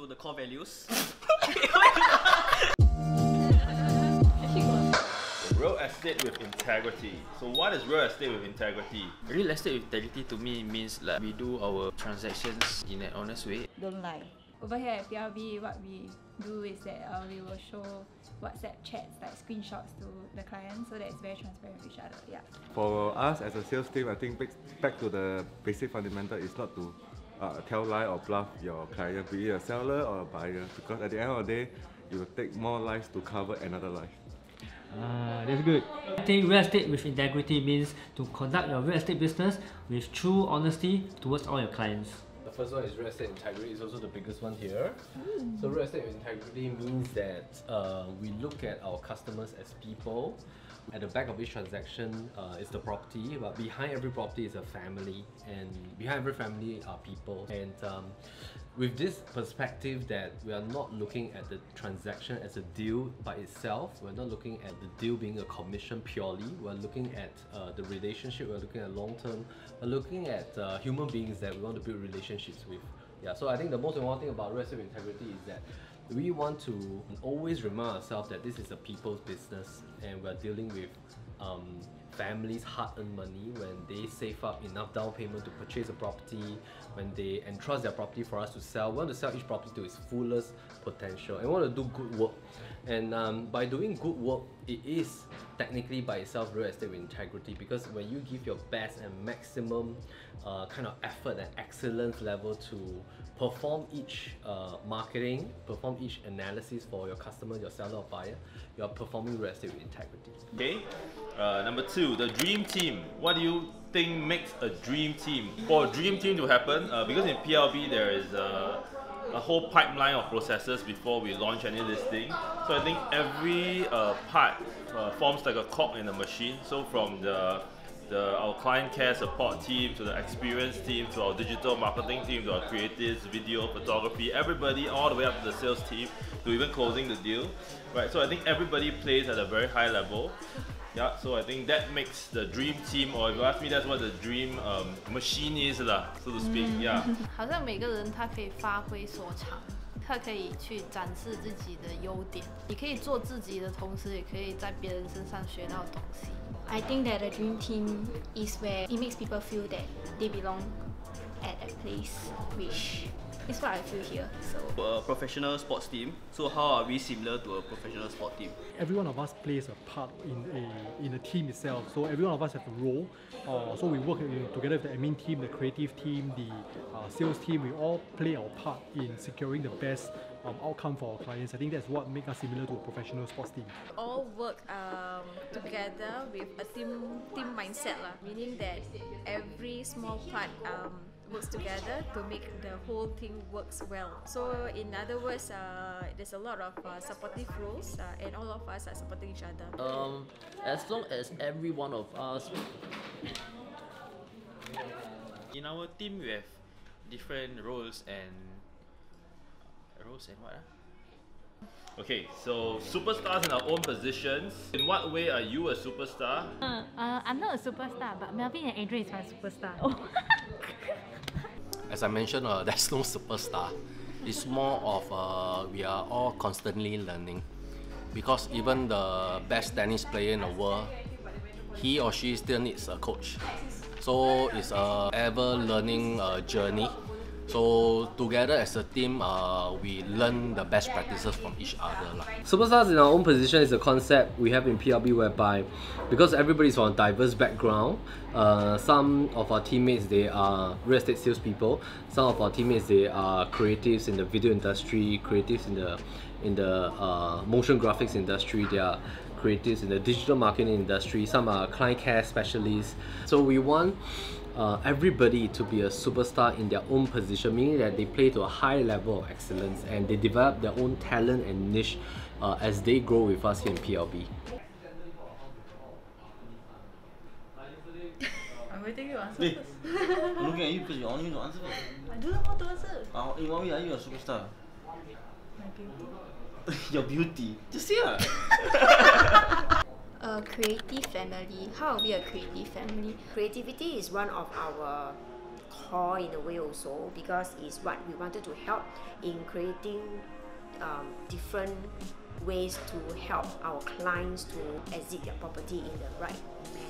to the core values. Real estate with integrity. So what is real estate with integrity? Real estate with integrity to me means like we do our transactions in an honest way. Don't lie. Over here at PLB, what we do is that we will show WhatsApp chats, like screenshots to the clients, so that it's very transparent with each other. Yeah. For us as a sales team, I think back to the basic fundamental is not to tell lie or bluff your client, be it a seller or a buyer, because at the end of the day, you will take more lives to cover another life. That's good. I think real estate with integrity means to conduct your real estate business with true honesty towards all your clients. The first one is real estate integrity, is also the biggest one here. So real estate with integrity means that we look at our customers as people. At the back of each transaction is the property, but behind every property is a family, and behind every family are people. And with this perspective that we are not looking at the transaction as a deal by itself, we're not looking at the deal being a commission purely, we're looking at the relationship, we're looking at long term, we're looking at human beings that we want to build relationships with. Yeah, so I think the most important thing about real estate integrity is that we want to always remind ourselves that this is a people's business, and we're dealing with families' hard-earned money. When they save up enough down payment to purchase a property, when they entrust their property for us to sell, we want to sell each property to its fullest potential, and we want to do good work. And by doing good work, it is technically by itself real estate with integrity, because when you give your best and maximum kind of effort and excellence level to perform each marketing, perform each analysis for your customer, your seller or buyer, you are performing real estate with integrity. Okay, number two, the dream team. What do you think makes a dream team? For a dream team to happen, because in PLB there is a whole pipeline of processes before we launch any listing. So I think every part forms like a cog in the machine. So from our client care support team, to the experience team, to our digital marketing team, to our creatives, video, photography, everybody all the way up to the sales team, to even closing the deal. Right, so I think everybody plays at a very high level. Yeah, so I think that makes the dream team, or if you ask me, that's what the dream machine is, so to speak. Yeah. 好像每个人他可以发挥所长，他可以去展示自己的优点，你可以做自己的同时，也可以在别人身上学到东西。 I think that a dream team is where it makes people feel that they belong at a place, which is what I feel here. So a professional sports team. So how are we similar to a professional sport team? Every one of us plays a part in a team itself. So every one of us have a role. So we work together with the admin team, the creative team, the sales team. We all play our part in securing the best outcome for our clients. I think that's what makes us similar to a professional sports team. All work together with a team mindset, meaning that every small part works together to make the whole thing works well. So in other words, there's a lot of supportive roles, and all of us are supporting each other. As long as every one of us... In our team, we have different roles and what? Okay, so superstars in our own positions. In what way are you a superstar? I'm not a superstar, but Melvin and Adrian is my superstar. Oh. As I mentioned, there's no superstar. It's more of we are all constantly learning, because even the best tennis player in the world, he or she still needs a coach. So it's a ever-learning journey. So together as a team, we learn the best practices from each other. Superstars in our own position is a concept we have in PLB, whereby because everybody's from a diverse background, some of our teammates, they are real estate salespeople. Some of our teammates, they are creatives in the video industry, creatives in the motion graphics industry. They are creatives in the digital marketing industry. Some are client care specialists. So we want everybody to be a superstar in their own position, meaning that they play to a high level of excellence and they develop their own talent and niche as they grow with us here in PLB. I'm waiting you answer first. I'm looking at you because you only need to answer first. I don't want to answer. In what way are you a superstar? My beauty. Your beauty? Just say it. A creative family. How are we a creative family? Creativity is one of our call in a way also, because it's what we wanted to help in creating different ways to help our clients to exit their property in the right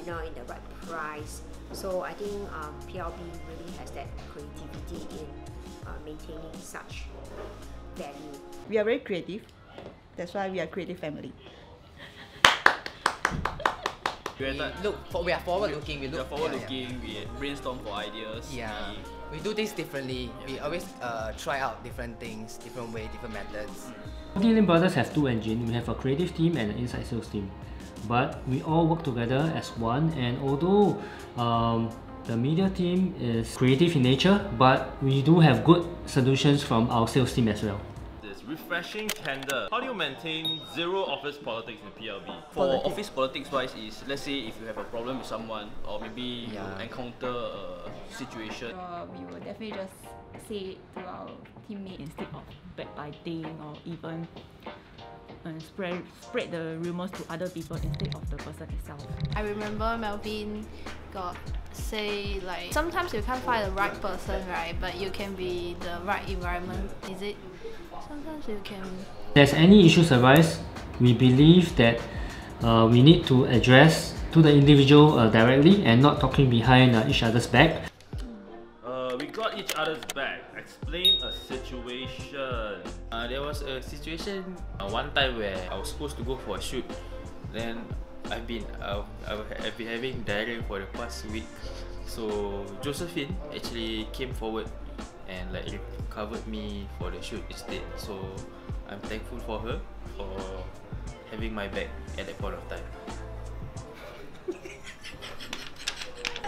manner, in the right price. So I think PLB really has that creativity in maintaining such value. We are very creative. That's why we are a creative family. We are forward looking. We brainstorm for ideas. Yeah. We do things differently. Yeah. We always try out different things, different way, different methods. PropertyLimBrothers has two engines. We have a creative team and an inside sales team. But we all work together as one. And although the media team is creative in nature, but we do have good solutions from our sales team as well. Refreshing candor. How do you maintain zero office politics in PLB? For office politics wise is, let's say if you have a problem with someone or maybe you encounter a situation. We will definitely just say it to our teammate instead of backbiting or even spread the rumours to other people instead of the person itself. I remember Melvin got say like, sometimes you can't find the right person, right? But you can be the right environment, is it? Sometimes you can. If there's any issues arise, we believe that we need to address to the individual directly and not talking behind each other's back. We got each other's back. Explain a situation. There was a situation one time where I was supposed to go for a shoot. Then I've been having diarrhea for the past week. So Josephine actually came forward and like covered me for the shoot instead. So I'm thankful for her for having my back at that point of time.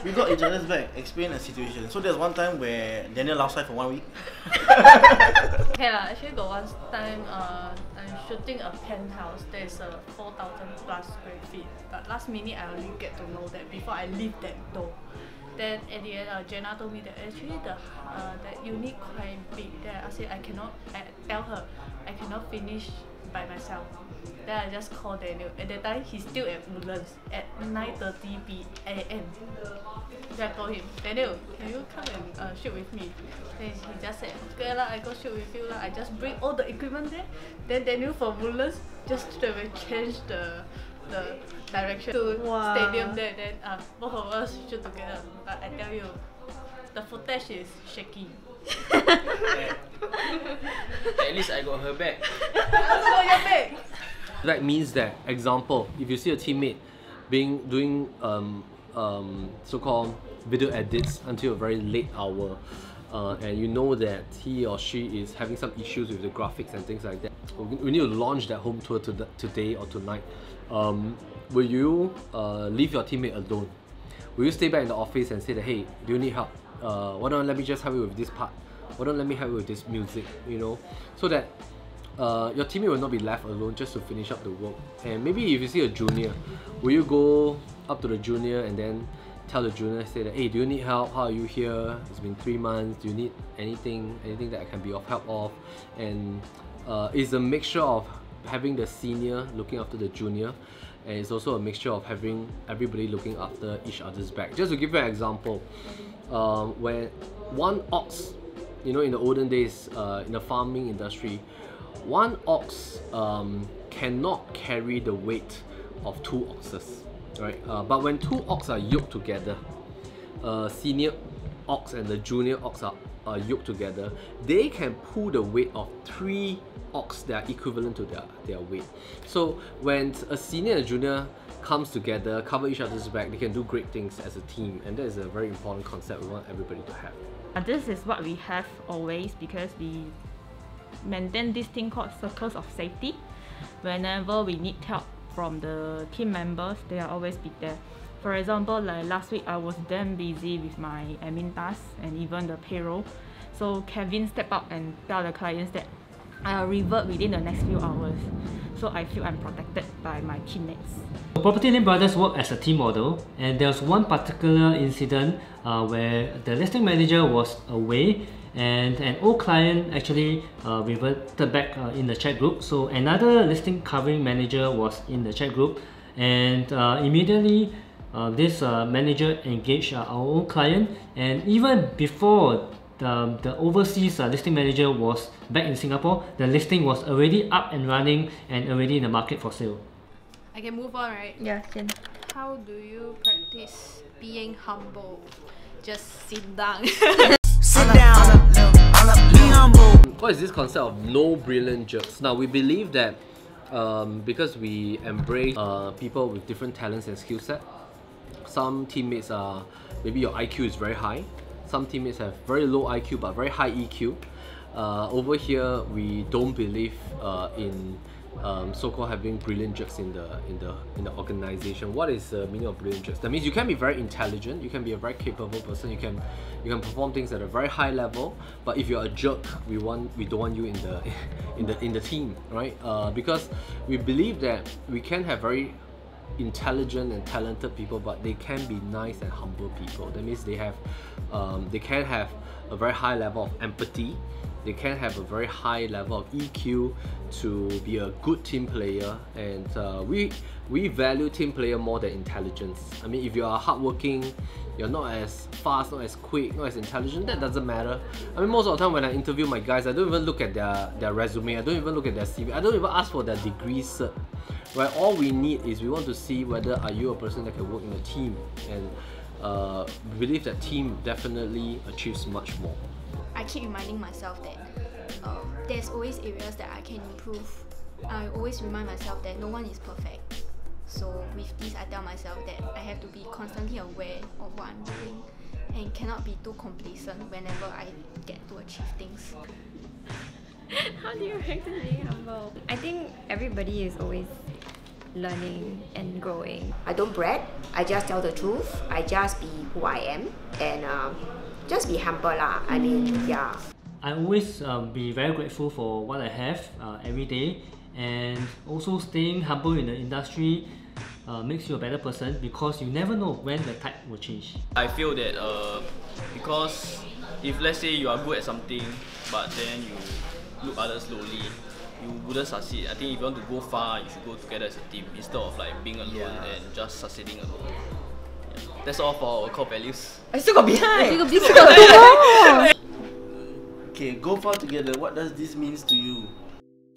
We got each other's back. Explain a situation. So there's one time where Daniel outside for 1 week. Okay lah, actually got one time I'm shooting a penthouse. There's a 4,000+ square feet. But last minute I only get to know that before I leave that door. Then at the end, Jenna told me that actually the unit quite big. Then I said I cannot finish by myself. Then I just called Daniel. At that time, he's still at Woodlands at 9:30 p.m. Then I told him, Daniel, can you come and shoot with me? Then he just said, okay lah, I go shoot with you lah. I just bring all the equipment there. Then Daniel from Woodlands just changed the direction to stadium there, then both of us shoot together. But I tell you, the footage is shaky. At least I got her back. I got your back. That means that, example, if you see a teammate doing so-called video edits until a very late hour, and you know that he or she is having some issues with the graphics and things like that. We need to launch that home tour today or tonight. Will you leave your teammate alone? Will you stay back in the office and say that, hey, do you need help? Why don't let me just help you with this part? Why don't let me help you with this music? You know, so that your teammate will not be left alone just to finish up the work. And maybe if you see a junior, will you go up to the junior and then tell the junior, say that, hey, do you need help? How are you here? It's been 3 months. Do you need anything that I can be of help of? And it's a mixture of having the senior looking after the junior, and it's also a mixture of having everybody looking after each other's back. Just to give you an example, when one ox, you know, in the olden days, in the farming industry, one ox cannot carry the weight of two oxes, right? But when two ox are yoked together, senior ox and the junior ox are yoked together, they can pull the weight of 3 ox that are equivalent to their weight. So when a senior and a junior comes together, cover each other's back, they can do great things as a team, and that is a very important concept we want everybody to have. And this is what we have always, because we maintain this thing called circles of safety. Whenever we need help from the team members, they will always be there. For example, like last week, I was damn busy with my admin tasks and even the payroll. So Kevin stepped up and tell the clients that I'll revert within the next few hours. So I feel I'm protected by my teammates. PropertyLimBrothers work as a team model, and there was one particular incident where the listing manager was away and an old client actually reverted back in the chat group. So another listing covering manager was in the chat group, and immediately this manager engaged our own client, and even before the overseas listing manager was back in Singapore, the listing was already up and running and already in the market for sale. I can move on, right? Yeah, can. How do you practice being humble? Just sit down. Sit down. Be humble. What is this concept of no brilliant jerks? Now, we believe that because we embrace people with different talents and skill set, some teammates are, maybe your IQ is very high, some teammates have very low IQ but very high EQ. Over here, we don't believe in so-called having brilliant jerks in the organization. What is the meaning of brilliant jerks? That means you can be very intelligent, you can be a very capable person, you can perform things at a very high level. But if you're a jerk, we don't want you in the team, right? Because we believe that we can have very intelligent and talented people, but they can be nice and humble people. That means they can have a very high level of empathy. They can have a very high level of EQ to be a good team player, and we value team player more than intelligence. I mean, if you are hardworking, you're not as fast, not as quick, not as intelligent, that doesn't matter. I mean, most of the time when I interview my guys, I don't even look at their resume, I don't even look at their CV, I don't even ask for their degree cert. Right? All we need is we want to see whether are you a person that can work in a team, and we believe that team definitely achieves much more. I keep reminding myself that there's always areas that I can improve. I always remind myself that no one is perfect. So with this, I tell myself that I have to be constantly aware of what I'm doing and cannot be too complacent whenever I get to achieve things. How do you practice being humble? I think everybody is always learning and growing. I don't brag. I just tell the truth. I just be who I am, and just be humble lah. I mean, yeah. I always be very grateful for what I have every day, and also staying humble in the industry makes you a better person because you never know when the tide will change. I feel that because if let's say you are good at something but then you look others slowly, you wouldn't succeed. I think if you want to go far, you should go together as a team instead of like being alone and just succeeding alone. That's all for our core values. I still got behind! I still got behind! Okay, go far together. What does this mean to you?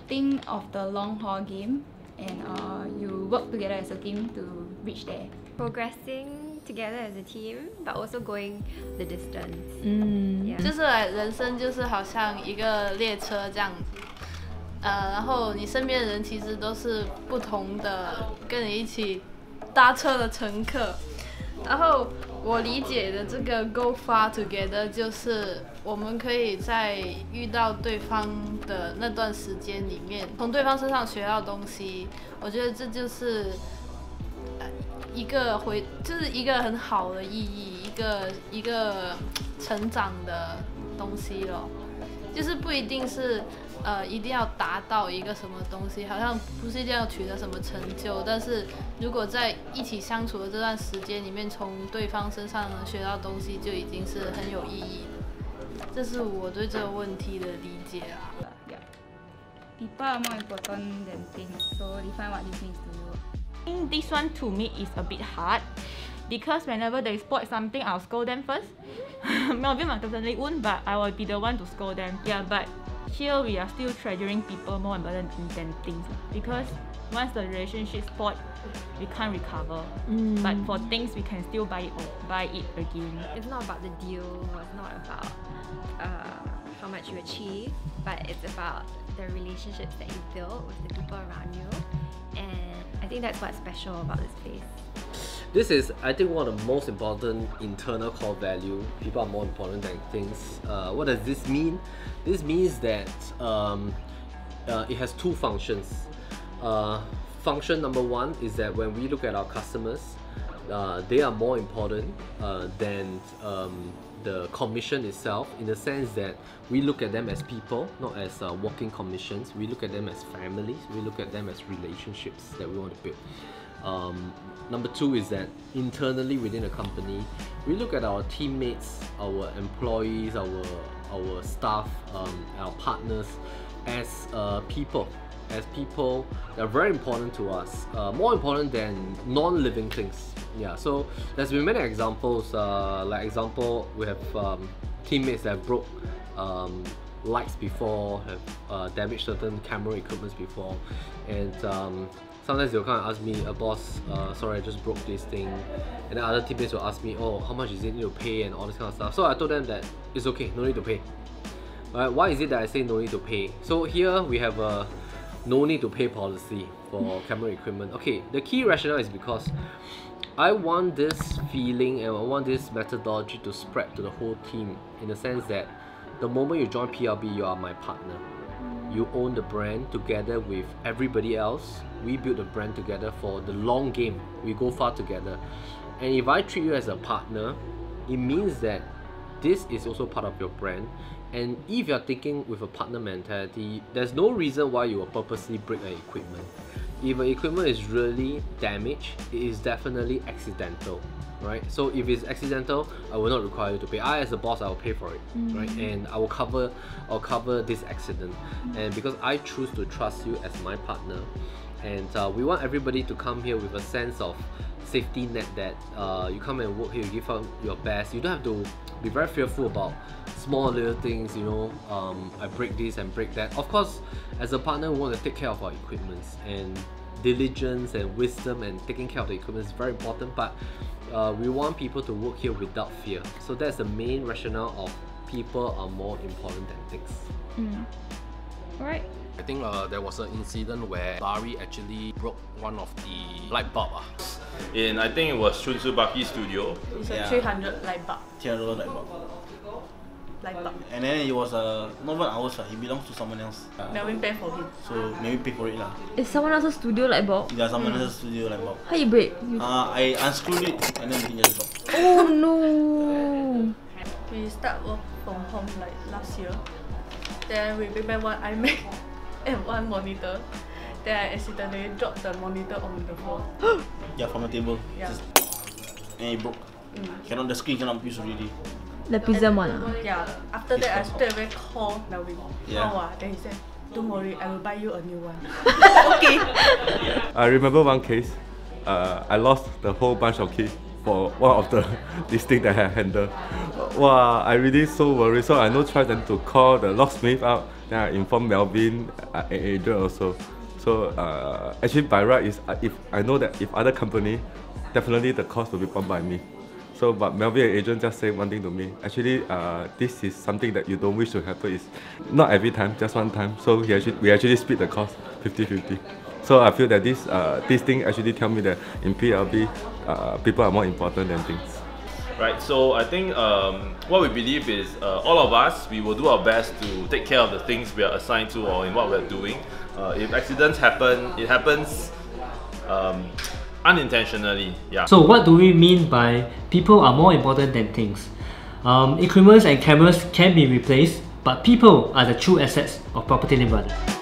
Think of the long haul game, and you work together as a team to reach there. Progressing together as a team, but also going the distance. Yeah. 就是人生就是好像一个列车这样。 然后你身边的人其实都是不同的，跟你一起搭车的乘客。然后我理解的这个 go far together 就是我们可以在遇到对方的那段时间里面，从对方身上学到东西。我觉得这就是一个很好的意义，一个成长的东西咯。 就是不一定是，一定要达到一个什么东西，好像不是一定要取得什么成就。但是如果在一起相处的这段时间里面，从对方身上能学到东西，就已经是很有意义的。这是我对这个问题的理解啊。Yeah. People are more important than things, so define what this means to you. I think this one to me is a bit hard. Because whenever they spot something, I'll scold them first. Melvin definitely won't, but I will be the one to scold them. Yeah, but here we are still treasuring people more important than things. Because once the relationship spoiled, we can't recover. But for things, we can still buy it again. It's not about the deal, it's not about how much you achieve, but it's about the relationships that you build with the people around you. And I think that's what's special about this place. This is, I think, one of the most important internal core value. People are more important than things. What does this mean? This means that it has two functions. Function number one is that when we look at our customers, they are more important than the commission itself, in the sense that we look at them as people, not as walking commissions. We look at them as families. We look at them as relationships that we want to build. Number two is that internally within a company, we look at our teammates, our employees, our staff, our partners as people, as people that are very important to us, more important than non-living things. Yeah, so there's been many examples, like example, we have teammates that broke lights before, have damaged certain camera equipments before, and sometimes they'll come and ask me, boss, sorry, I just broke this thing. And then other teammates will ask me, oh, how much is it need to pay and all this kind of stuff. So I told them that it's okay, no need to pay. Right, why is it that I say no need to pay? So here we have a no need to pay policy for camera equipment. Okay, the key rationale is because I want this feeling and I want this methodology to spread to the whole team, in the sense that the moment you join PLB, you are my partner. You own the brand together with everybody else. We build the brand together for the long game. We go far together. And if I treat you as a partner, it means that this is also part of your brand. And if you're thinking with a partner mentality, there's no reason why you will purposely break an equipment. If an equipment is really damaged, it is definitely accidental, right? So if it's accidental, I will not require you to pay. I, as a boss, I will pay for it, right? And I will cover, this accident. And because I choose to trust you as my partner, and we want everybody to come here with a sense of safety net that you come and work here, you give out your best. You don't have to be very fearful about small little things, you know, I break this and break that. Of course, as a partner, we want to take care of our equipments, and diligence and wisdom and taking care of the equipment is very important, but we want people to work here without fear. So that's the main rationale of people are more important than things. Alright. I think there was an incident where Barry actually broke one of the light bulb. In, I think it was Chun Tzu Baki studio. It's a 300 light bulb. 300 light bulb. Light bulb. And then it was not even ours, it belongs to someone else. Melvin paid for him. So Melvin paid for it. It's someone else's studio light bulb? Yeah, someone else's studio light bulb. How you break? I unscrewed it and then it just broke. Oh no! We start work from home like last year. Then we bring back one iMac and one monitor. Then I accidentally dropped the monitor on the floor. Yeah, from the table. Yeah. Just, and it broke. Cannot, the screen cannot use already. The pizza one. Yeah. After that, I straight away called Melvin. Then he said, "Don't worry, I will buy you a new one." Okay. I remember one case. I lost the whole bunch of keys for one of the this thing that I handled. Wow, I really so worried. So I no try then to call the locksmith out. Then I inform Melvin and Adrian also. So actually by right is if I know that if other company, definitely the cost will be borne by me. So but Melvin and Adrian just say one thing to me. Actually, this is something that you don't wish to happen. Is not every time, just one time. So we actually split the cost 50-50. So I feel that this this thing actually tell me that in PLB, people are more important than things. Right. So I think what we believe is all of us, we will do our best to take care of the things we are assigned to or in what we are doing. If accidents happen, it happens unintentionally. Yeah. So what do we mean by people are more important than things? Equipment and cameras can be replaced, but people are the true assets of Property Lim Brothers.